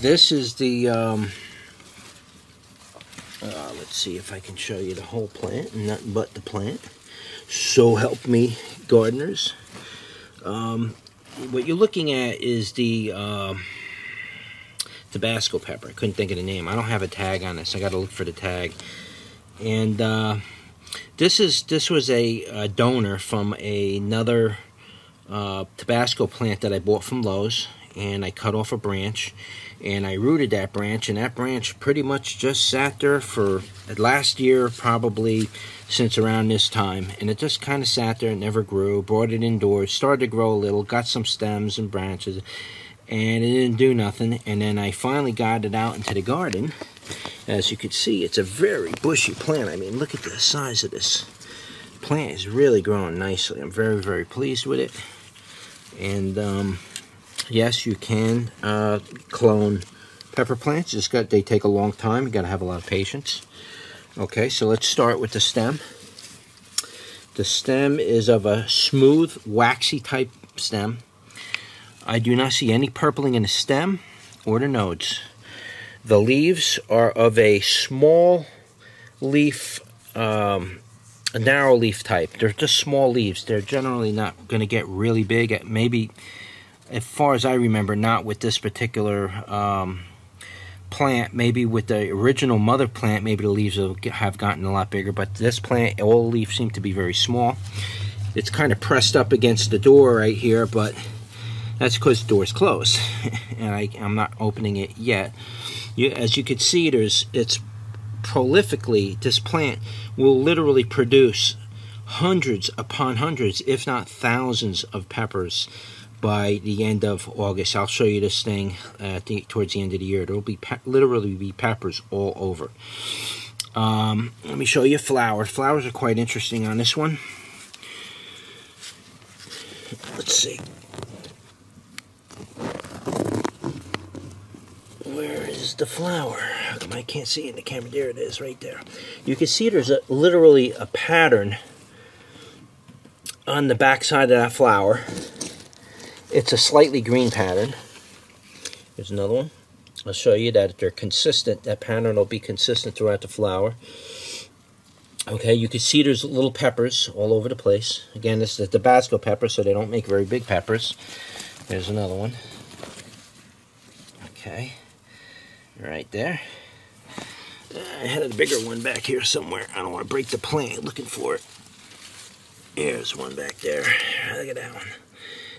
This is the, let's see if I can show you the whole plant, nothing but the plant. So help me, gardeners. What you're looking at is the Tabasco pepper. I couldn't think of the name. I don't have a tag on this. I got to look for the tag. And this was a donor from another Tabasco plant that I bought from Lowe's, and I cut off a branch and I rooted that branch, and that branch pretty much just sat there for last year, probably since around this time, and it just kind of sat there. It never grew. Brought it indoors, started to grow a little, got some stems and branches, and it didn't do nothing. And then I finally got it out into the garden. As you can see, it's a very bushy plant. I mean, look at the size of this plant. It's really growing nicely. I'm very, very pleased with it. And yes, you can clone pepper plants. They take a long time. You got to have a lot of patience. Okay, so let's start with the stem. The stem is of a smooth, waxy type stem. I do not see any purpling in the stem or the nodes. The leaves are of a small leaf, a narrow leaf type. They're just small leaves. They're generally not going to get really big. Maybe, as far as I remember, not with this particular plant. Maybe with the original mother plant, maybe the leaves will have gotten a lot bigger. But this plant, all leaves seem to be very small. It's kind of pressed up against the door right here, but that's because the door's closed, and I'm not opening it yet. As you can see, it's prolifically, this plant will literally produce hundreds upon hundreds, if not thousands, of peppers by the end of August. I'll show you this thing towards the end of the year. There will be literally be peppers all over. Let me show you flowers. Flowers are quite interesting on this one. Let's see. Where is the flower? How come I can't see it in the camera? There it is, right there. You can see there's literally a pattern on the backside of that flower. It's a slightly green pattern. Here's another one. I'll show you that they're consistent. That pattern will be consistent throughout the flower. Okay, you can see there's little peppers all over the place. Again, this is the Tabasco pepper, so they don't make very big peppers. There's another one. Okay. Right there. I had a bigger one back here somewhere. I don't want to break the plant. Looking for it. There's one back there. Look at that one.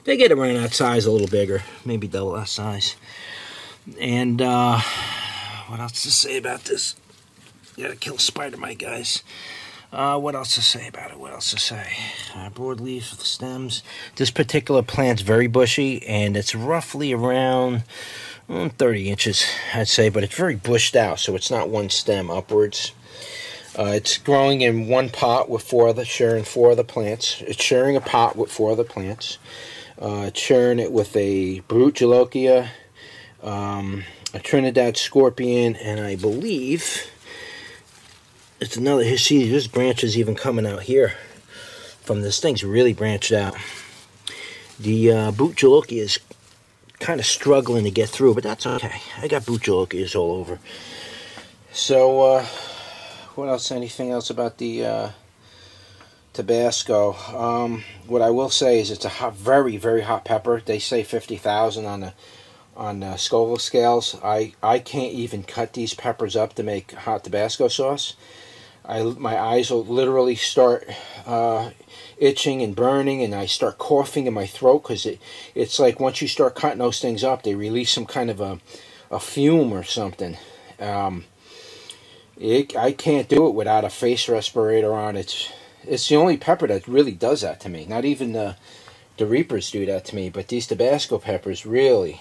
They get around that size, a little bigger. Maybe double that size. And what else to say about this? Gotta kill a spider mite, guys. What else to say about it? What else to say? Broad leaves with stems. This particular plant's very bushy, and it's roughly around 30 inches, I'd say, but it's very bushed out, so it's not one stem upwards. It's growing in one pot with sharing four other plants. It's sharing a pot with four other plants. It's sharing it with a Bhut Jolokia, a Trinidad Scorpion, and I believe it's another. You see, this branch is even coming out here from this thing's really branched out. The Bhut Jolokia is kind of struggling to get through, but that's okay. I got Bhut Jolokias all over. So, what else? Anything else about the Tabasco? What I will say is it's a hot, very, very hot pepper. They say 50,000 on the Scoville scales. I can't even cut these peppers up to make hot Tabasco sauce. My eyes will literally start itching and burning, and I start coughing in my throat, because it's like once you start cutting those things up, they release some kind of a fume or something. I can't do it without a face respirator on. It's the only pepper that really does that to me. Not even the Reapers do that to me, but these Tabasco peppers really,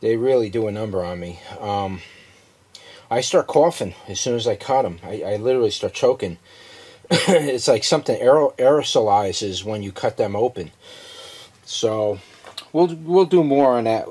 they really do a number on me. I start coughing as soon as I cut them. I literally start choking. It's like something aerosolizes when you cut them open. So we'll do more on that.